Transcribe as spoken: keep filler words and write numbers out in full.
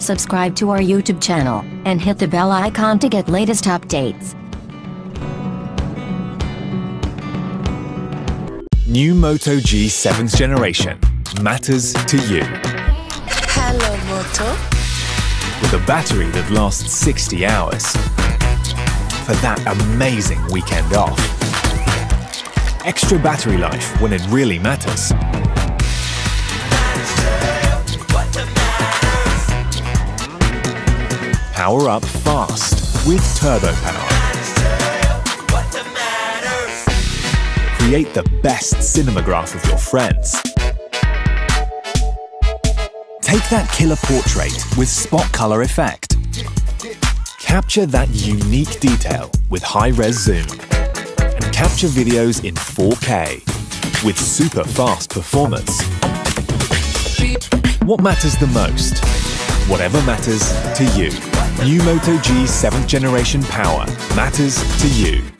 subscribe to our YouTube channel, and hit the bell icon to get latest updates. New Moto G seven's generation matters to you. Hello, Moto. With a battery that lasts sixty hours. For that amazing weekend off. Extra battery life when it really matters. Power up fast with turbo power. Create the best cinematograph of your friends. Take that killer portrait with spot color effect. Capture that unique detail with high-res zoom. And capture videos in four K with super fast performance. What matters the most? Whatever matters to you. New Moto G seventh generation power matters to you.